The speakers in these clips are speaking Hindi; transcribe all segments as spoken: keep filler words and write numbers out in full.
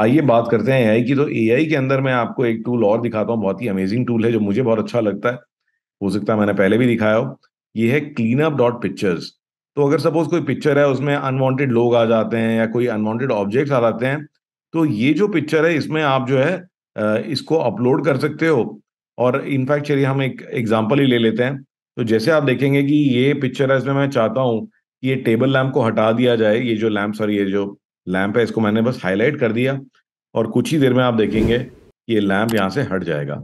आइए बात करते हैं एआई की। तो एआई के अंदर मैं आपको एक टूल और दिखाता हूँ, बहुत ही अमेजिंग टूल है जो मुझे बहुत अच्छा लगता है, हो सकता है मैंने पहले भी दिखाया हो। ये है क्लीनअप.पिक्चर्स। तो अगर सपोज कोई पिक्चर है उसमें अनवांटेड लोग आ जाते हैं या कोई अनवांटेड ऑब्जेक्ट्स आ जाते हैं, तो ये जो पिक्चर है इसमें आप जो है इसको अपलोड कर सकते हो। और इनफैक्ट चलिए हम एक एग्जाम्पल ही ले लेते हैं। तो जैसे आप देखेंगे कि ये पिक्चर है, इसमें मैं चाहता हूँ कि ये टेबल लैम्प को हटा दिया जाए, ये जो लैम्प सॉरी ये जो लैम्प है इसको मैंने बस हाईलाइट कर दिया और कुछ ही देर में आप देखेंगे ये लैम्प यहाँ से हट जाएगा।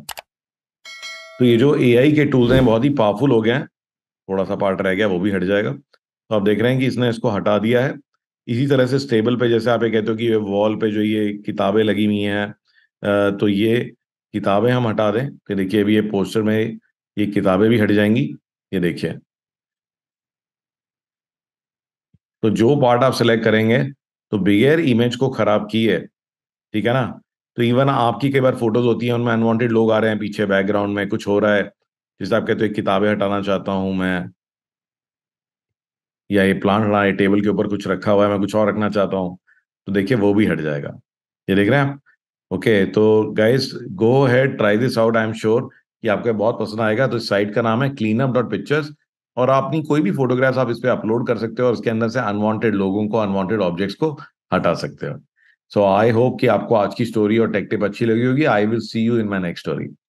तो ये जो एआई के टूल्स हैं बहुत ही पावरफुल हो गए हैं। थोड़ा सा पार्ट रह गया वो भी हट जाएगा। तो आप देख रहे हैं कि इसने इसको हटा दिया है। इसी तरह से टेबल पे जैसे आप ये कहते हो कि वॉल पे जो ये किताबें लगी हुई हैं, तो ये किताबें हम हटा दें, तो देखिए अभी ये पोस्टर में ये किताबें भी हट जाएंगी। ये देखिए, तो जो पार्ट आप सिलेक्ट करेंगे तो बगैर इमेज को खराब किए, ठीक है ना। तो इवन आपकी कई बार फोटोज होती हैं उनमें अनवांटेड लोग आ रहे हैं, पीछे बैकग्राउंड में कुछ हो रहा है, जैसे आप कहते हो किताबें हटाना चाहता हूं मैं, या ये प्लांट हटाना, ये टेबल के ऊपर कुछ रखा हुआ है मैं कुछ और रखना चाहता हूँ, तो देखिए वो भी हट जाएगा। ये देख रहे हैं आप। ओके, तो guys go ahead, try this out, I am sure कि आपको बहुत पसंद आएगा। तो इस साइट का नाम है क्लीनअप.पिक्चर्स और आपकी कोई भी फोटोग्राफ्स आप इस पे अपलोड कर सकते हो और उसके अंदर से अनवांटेड लोगों को, अनवांटेड ऑब्जेक्ट्स को हटा सकते हो। सो आई होप कि आपको आज की स्टोरी और टेक टिप अच्छी लगी होगी। I will see you in my next story.